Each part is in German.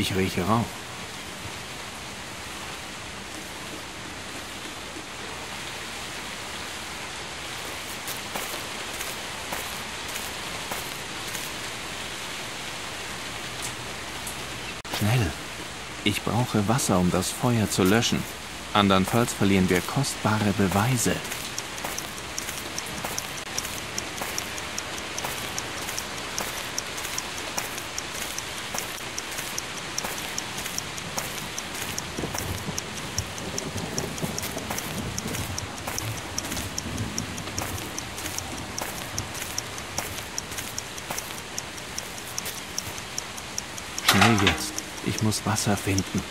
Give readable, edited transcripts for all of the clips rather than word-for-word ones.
Ich rieche Rauch. Schnell. Ich brauche Wasser, um das Feuer zu löschen. Andernfalls verlieren wir kostbare Beweise. Schnell jetzt. Ich muss Wasser finden.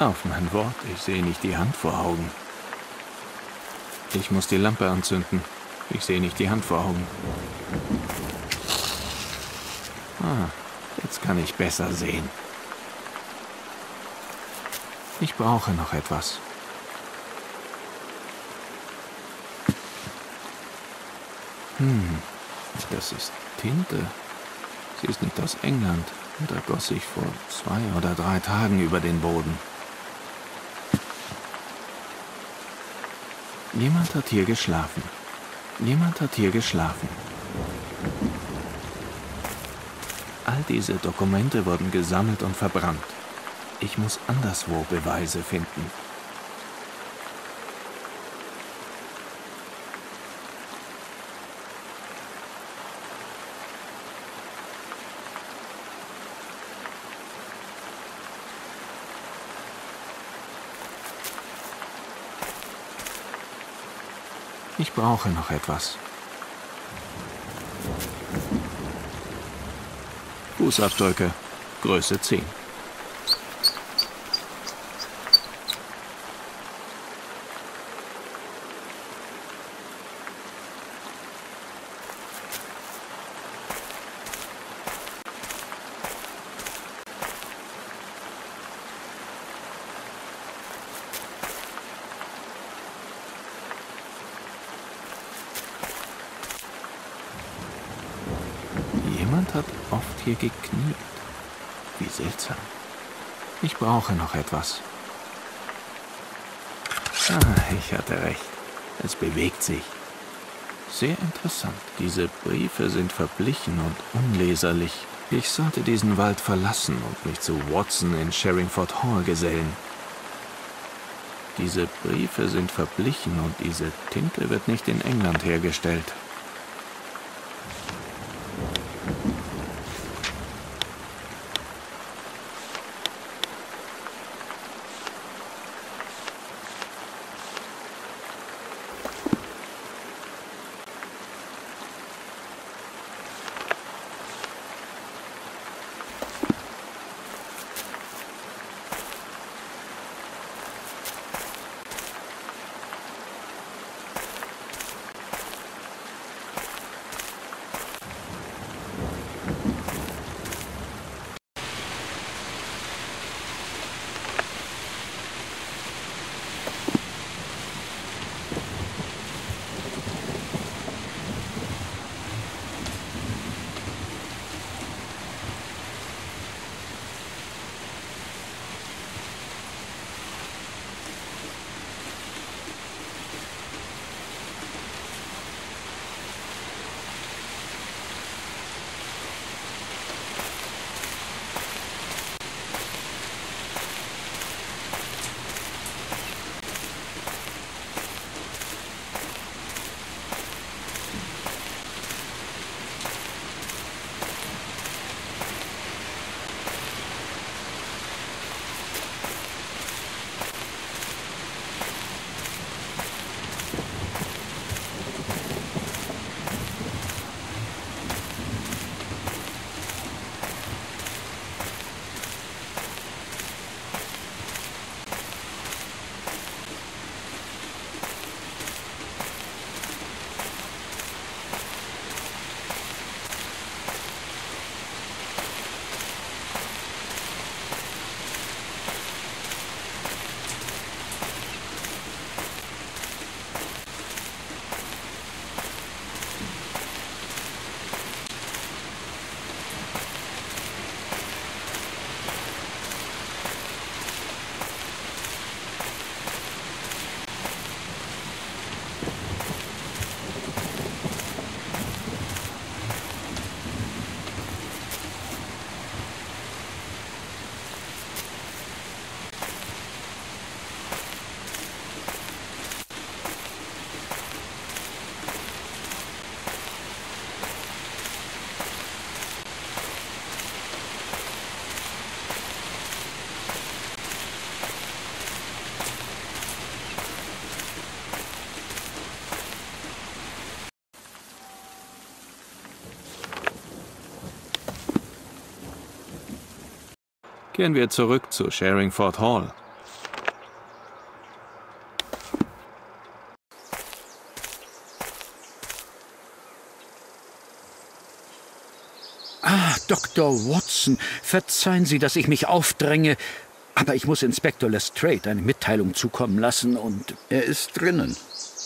Auf mein Wort, ich sehe nicht die Hand vor Augen. Ich muss die Lampe anzünden. Ich sehe nicht die Hand vor Augen. Ah, jetzt kann ich besser sehen. Ich brauche noch etwas. Das ist Tinte. Sie ist nicht aus England. Und da goss ich vor 2 oder 3 Tagen über den Boden. Jemand hat hier geschlafen. Jemand hat hier geschlafen. All diese Dokumente wurden gesammelt und verbrannt. Ich muss anderswo Beweise finden. Ich brauche noch etwas. Fußabdrücke, Größe 10. Hier gekniet. Wie seltsam. Ich brauche noch etwas. Ah, ich hatte recht. Es bewegt sich. Sehr interessant. Diese Briefe sind verblichen und unleserlich. Ich sollte diesen Wald verlassen und mich zu Watson in Sherringford Hall gesellen. Diese Briefe sind verblichen und diese Tinte wird nicht in England hergestellt. Kehren wir zurück zu Sherringford Hall. Ah, Dr. Watson, verzeihen Sie, dass ich mich aufdränge, aber ich muss Inspektor Lestrade eine Mitteilung zukommen lassen und... Er ist drinnen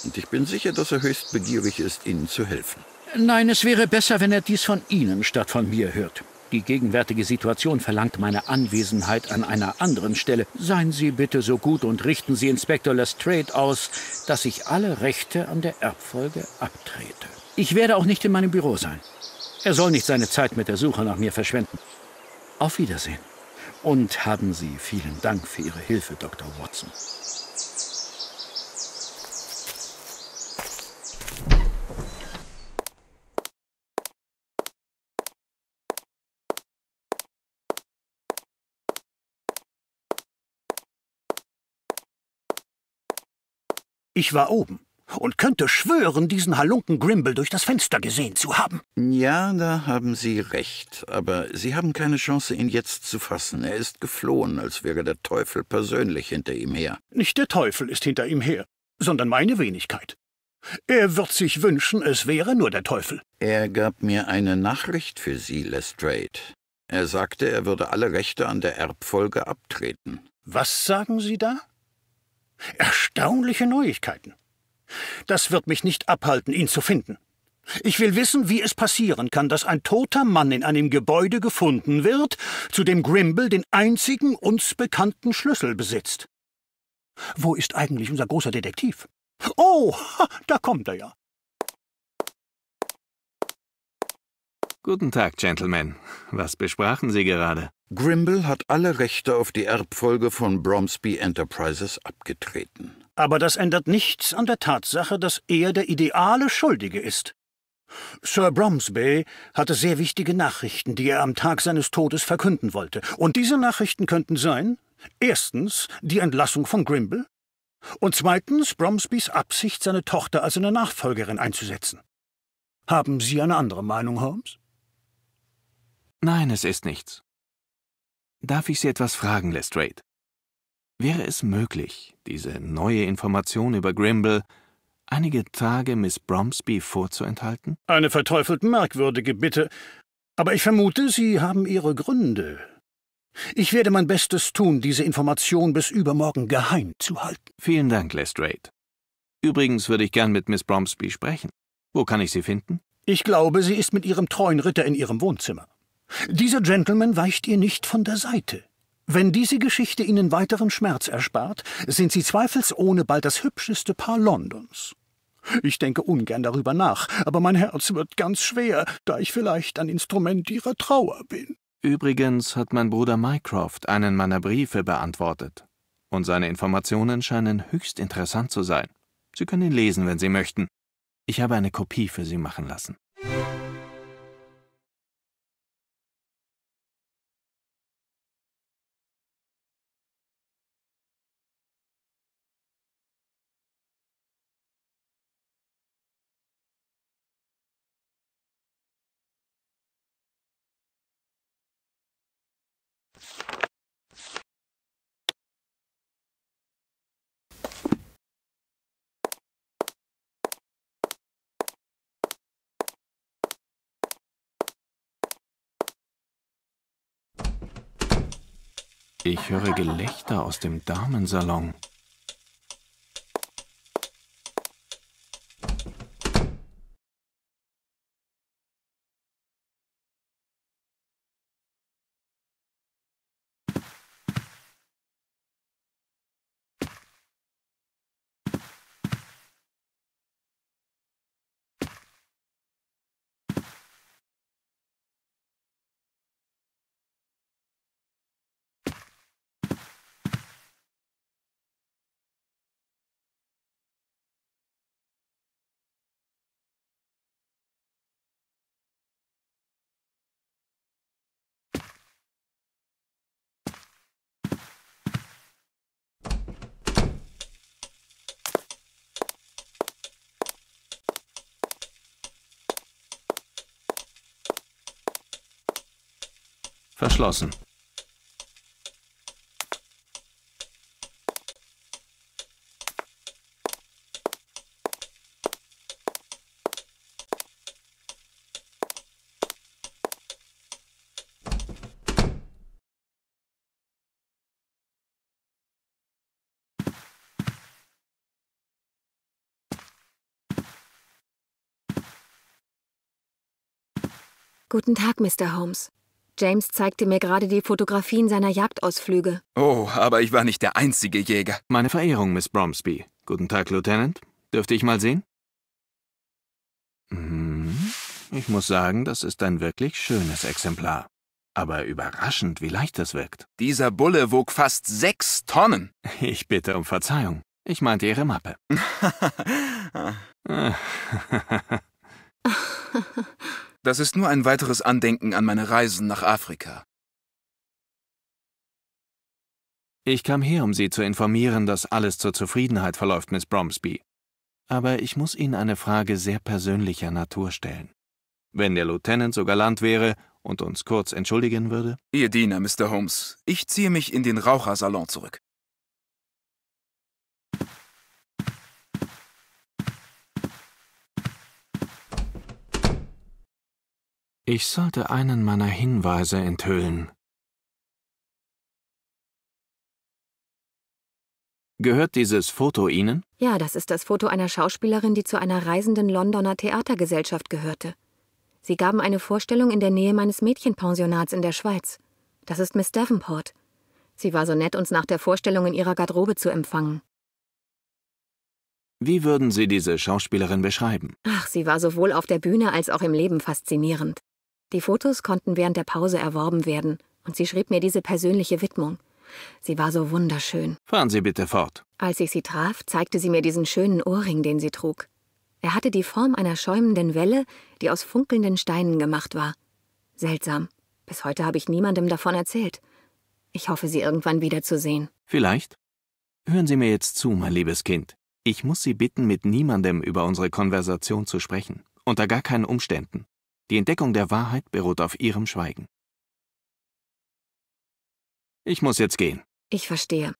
und ich bin sicher, dass er höchst begierig ist, Ihnen zu helfen. Nein, es wäre besser, wenn er dies von Ihnen statt von mir hört. Die gegenwärtige Situation verlangt meine Anwesenheit an einer anderen Stelle. Seien Sie bitte so gut und richten Sie Inspektor Lestrade aus, dass ich alle Rechte an der Erbfolge abtrete. Ich werde auch nicht in meinem Büro sein. Er soll nicht seine Zeit mit der Suche nach mir verschwenden. Auf Wiedersehen. Und haben Sie vielen Dank für Ihre Hilfe, Dr. Watson. Ich war oben und könnte schwören, diesen Halunken Grimble durch das Fenster gesehen zu haben. Ja, da haben Sie recht. Aber Sie haben keine Chance, ihn jetzt zu fassen. Er ist geflohen, als wäre der Teufel persönlich hinter ihm her. Nicht der Teufel ist hinter ihm her, sondern meine Wenigkeit. Er wird sich wünschen, es wäre nur der Teufel. Er gab mir eine Nachricht für Sie, Lestrade. Er sagte, er würde alle Rechte an der Erbfolge abtreten. Was sagen Sie da? Erstaunliche Neuigkeiten. Das wird mich nicht abhalten, ihn zu finden. Ich will wissen, wie es passieren kann, dass ein toter Mann in einem Gebäude gefunden wird, zu dem Grimble den einzigen uns bekannten Schlüssel besitzt. Wo ist eigentlich unser großer Detektiv? Oh, da kommt er ja. Guten Tag, Gentlemen. Was besprachen Sie gerade? Grimble hat alle Rechte auf die Erbfolge von Bromsby Enterprises abgetreten. Aber das ändert nichts an der Tatsache, dass er der ideale Schuldige ist. Sir Bromsby hatte sehr wichtige Nachrichten, die er am Tag seines Todes verkünden wollte. Und diese Nachrichten könnten sein, erstens, die Entlassung von Grimble und zweitens, Bromsbys Absicht, seine Tochter als seine Nachfolgerin einzusetzen. Haben Sie eine andere Meinung, Holmes? Nein, es ist nichts. Darf ich Sie etwas fragen, Lestrade? Wäre es möglich, diese neue Information über Grimble einige Tage Miss Bromsby vorzuenthalten? Eine verteufelt merkwürdige Bitte, aber ich vermute, Sie haben Ihre Gründe. Ich werde mein Bestes tun, diese Information bis übermorgen geheim zu halten. Vielen Dank, Lestrade. Übrigens würde ich gern mit Miss Bromsby sprechen. Wo kann ich sie finden? Ich glaube, sie ist mit ihrem treuen Ritter in ihrem Wohnzimmer. Dieser Gentleman weicht ihr nicht von der Seite. Wenn diese Geschichte Ihnen weiteren Schmerz erspart, sind Sie zweifelsohne bald das hübscheste Paar Londons. Ich denke ungern darüber nach, aber mein Herz wird ganz schwer, da ich vielleicht ein Instrument Ihrer Trauer bin. Übrigens hat mein Bruder Mycroft einen meiner Briefe beantwortet. Und seine Informationen scheinen höchst interessant zu sein. Sie können ihn lesen, wenn Sie möchten. Ich habe eine Kopie für Sie machen lassen. Ich höre Gelächter aus dem Damensalon. Verschlossen. Guten Tag, Mr. Holmes. James zeigte mir gerade die Fotografien seiner Jagdausflüge. Oh, aber ich war nicht der einzige Jäger. Meine Verehrung, Miss Bromsby. Guten Tag, Lieutenant. Dürfte ich mal sehen? Ich muss sagen, das ist ein wirklich schönes Exemplar. Aber überraschend, wie leicht es wirkt. Dieser Bulle wog fast 6 Tonnen. Ich bitte um Verzeihung. Ich meinte Ihre Mappe. Das ist nur ein weiteres Andenken an meine Reisen nach Afrika. Ich kam her, um Sie zu informieren, dass alles zur Zufriedenheit verläuft, Miss Bromsby. Aber ich muss Ihnen eine Frage sehr persönlicher Natur stellen. Wenn der Lieutenant so galant wäre und uns kurz entschuldigen würde? Ihr Diener, Mr. Holmes. Ich ziehe mich in den Rauchersalon zurück. Ich sollte einen meiner Hinweise enthüllen. Gehört dieses Foto Ihnen? Ja, das ist das Foto einer Schauspielerin, die zu einer reisenden Londoner Theatergesellschaft gehörte. Sie gaben eine Vorstellung in der Nähe meines Mädchenpensionats in der Schweiz. Das ist Miss Davenport. Sie war so nett, uns nach der Vorstellung in ihrer Garderobe zu empfangen. Wie würden Sie diese Schauspielerin beschreiben? Ach, sie war sowohl auf der Bühne als auch im Leben faszinierend. Die Fotos konnten während der Pause erworben werden und sie schrieb mir diese persönliche Widmung. Sie war so wunderschön. Fahren Sie bitte fort. Als ich sie traf, zeigte sie mir diesen schönen Ohrring, den sie trug. Er hatte die Form einer schäumenden Welle, die aus funkelnden Steinen gemacht war. Seltsam. Bis heute habe ich niemandem davon erzählt. Ich hoffe, sie irgendwann wiederzusehen. Vielleicht. Hören Sie mir jetzt zu, mein liebes Kind. Ich muss Sie bitten, mit niemandem über unsere Konversation zu sprechen. Unter gar keinen Umständen. Die Entdeckung der Wahrheit beruht auf Ihrem Schweigen. Ich muss jetzt gehen. Ich verstehe.